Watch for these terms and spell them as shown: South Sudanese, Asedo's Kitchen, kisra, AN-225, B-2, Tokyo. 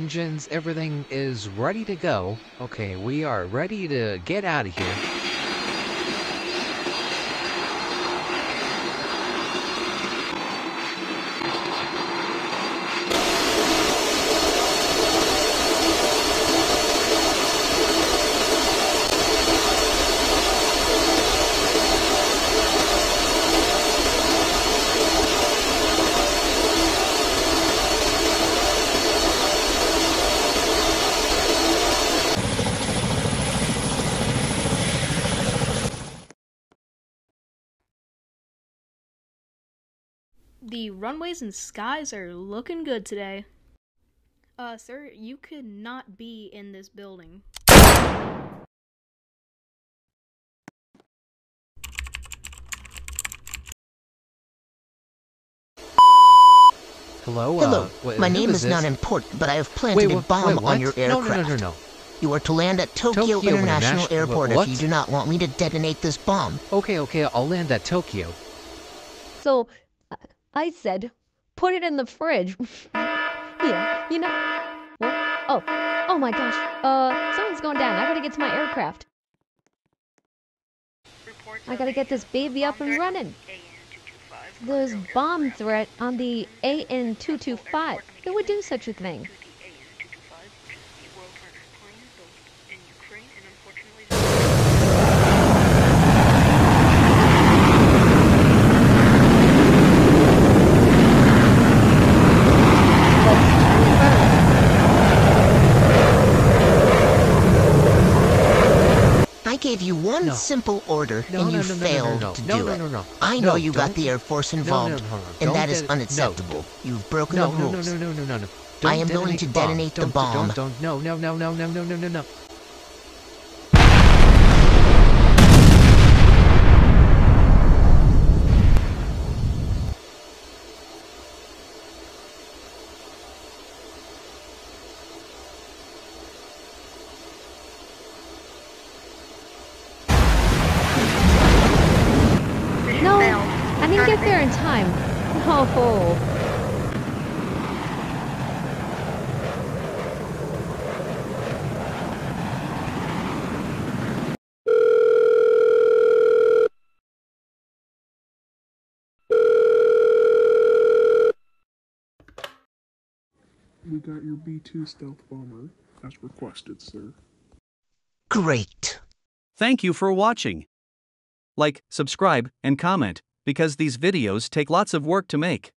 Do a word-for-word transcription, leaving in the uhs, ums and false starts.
Engines, everything is ready to go. Okay, we are ready to get out of here. The runways and skies are looking good today. Uh, sir, you could not be in this building. Hello, uh, Hello. Wait, my name is, is not important, but I have planted wait, a bomb wait, on your aircraft. No, no, no, no, no. You are to land at Tokyo, Tokyo International, International Airport what? If you do not want me to detonate this bomb. Okay, okay, I'll land at Tokyo. So... I said, put it in the fridge. Here, you know. What? Oh, oh my gosh. Uh, something's going down. I gotta get to my aircraft. I gotta get this baby up and running. There's bomb threat on the A N two twenty-five. Who would do such a thing? Gave you one no. simple order no, and you no, no, failed no, no, no, no. to no, do no, no, no, no. it. I know no, you got the Air Force involved, no, no, no, no, no. and that is unacceptable. No. You've broken no, the no, rules. No, no, no, no, no, no. I am going to detonate the bomb. Don't, don't, don't. No, no, no, no, no, no, no, no. There in time. Oh. We got your B two stealth bomber as requested, sir. Great. Thank you for watching. Like, subscribe, and comment, because these videos take lots of work to make.